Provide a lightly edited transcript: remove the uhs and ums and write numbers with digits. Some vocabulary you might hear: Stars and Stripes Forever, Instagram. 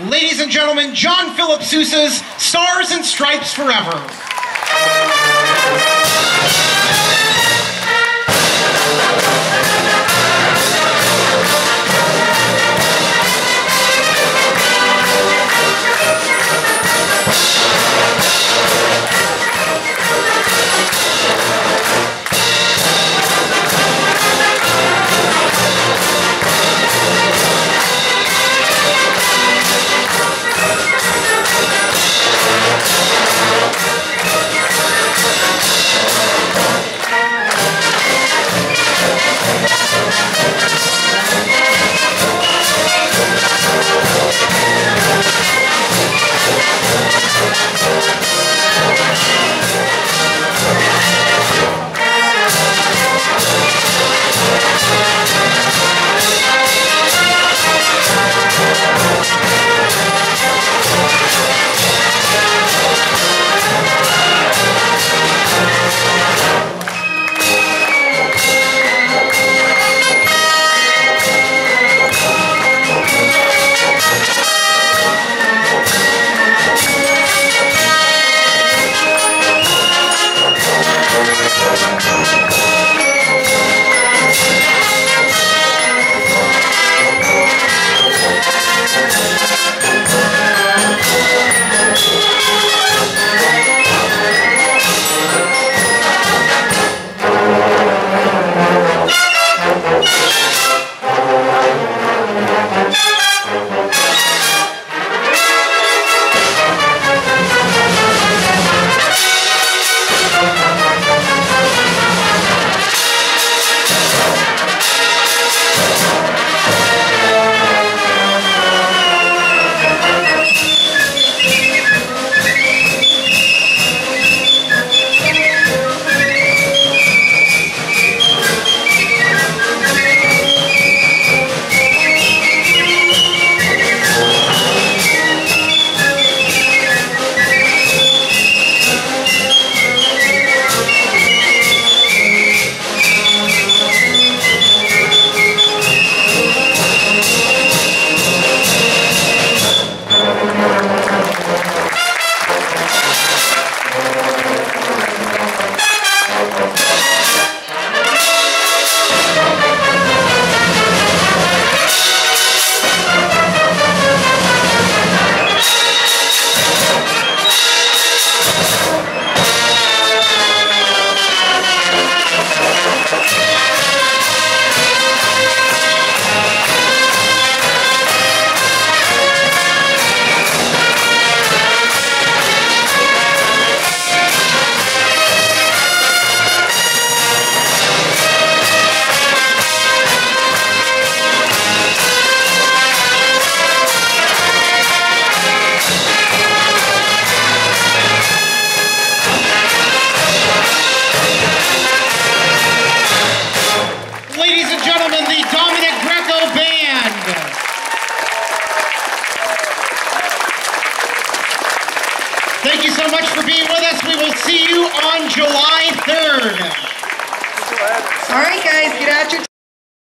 Ladies and gentlemen, John Philip Sousa's Stars and Stripes Forever. Thank you so much for being with us. We will see you on July 3rd. All right, guys, get out your